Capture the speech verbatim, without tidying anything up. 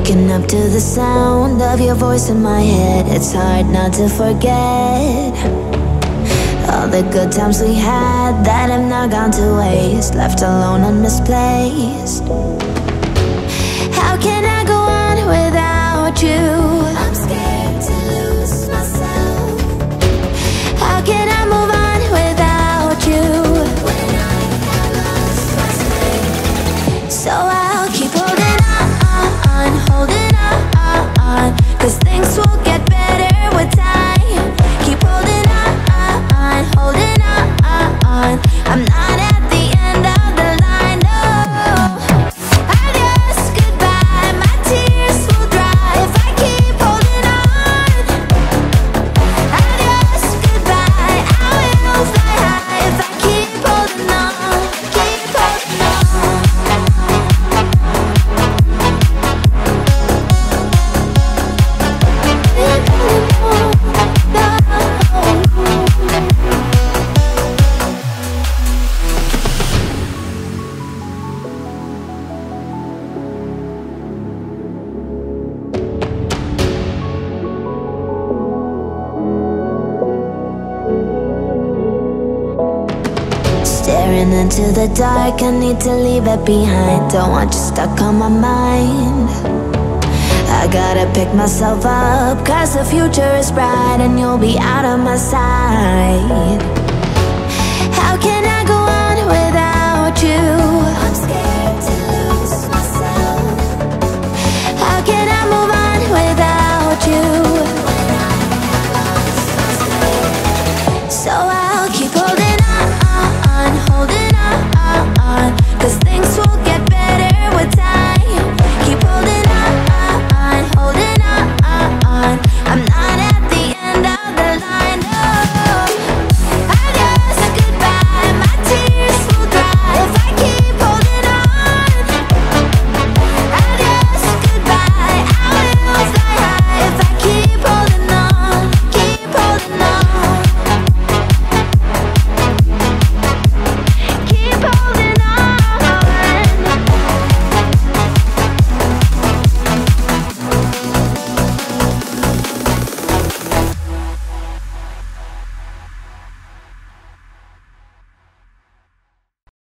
Waking up to the sound of your voice in my head. It's hard not to forget all the good times we had that have now gone to waste, left alone and misplaced. How can I go on without you? I'm scared to lose myself. How can I move on without you? When I have lost myself. So I'll keep holding on, holding on, cause things will get better with time. Keep holding on, holding on, I'm not at the end of the line, no. I guess goodbye, my tears will dry if I keep holding on. I guess goodbye, I will fly high if I keep holding on, keep holding on. Staring into the dark, I need to leave it behind. Don't want you stuck on my mind. I gotta pick myself up, cause the future is bright and you'll be out of my sight. How can I go